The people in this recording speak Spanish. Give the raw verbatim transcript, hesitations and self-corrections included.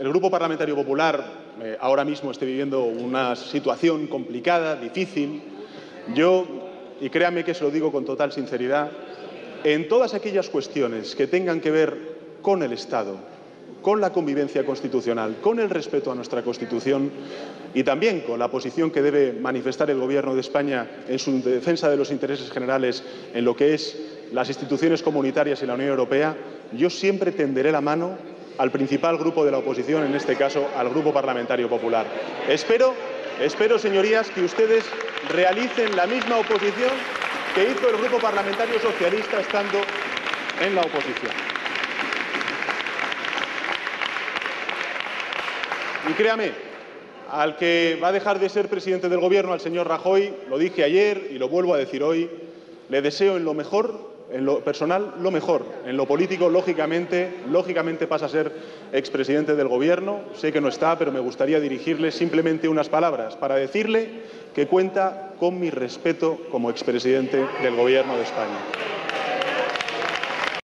el Grupo Parlamentario Popular eh, ahora mismo esté viviendo una situación complicada, difícil. Yo, y créame que se lo digo con total sinceridad, en todas aquellas cuestiones que tengan que ver con el Estado, con la convivencia constitucional, con el respeto a nuestra Constitución y también con la posición que debe manifestar el Gobierno de España en su defensa de los intereses generales en lo que es las instituciones comunitarias y la Unión Europea, yo siempre tenderé la mano al principal grupo de la oposición, en este caso al Grupo Parlamentario Popular. Espero, espero, señorías, que ustedes realicen la misma oposición que hizo el Grupo Parlamentario Socialista estando en la oposición. Y créame, al que va a dejar de ser presidente del Gobierno, al señor Rajoy, lo dije ayer y lo vuelvo a decir hoy, le deseo en lo mejor, en lo personal, lo mejor. En lo político, lógicamente, lógicamente pasa a ser expresidente del Gobierno. Sé que no está, pero me gustaría dirigirle simplemente unas palabras para decirle que cuenta con mi respeto como expresidente del Gobierno de España.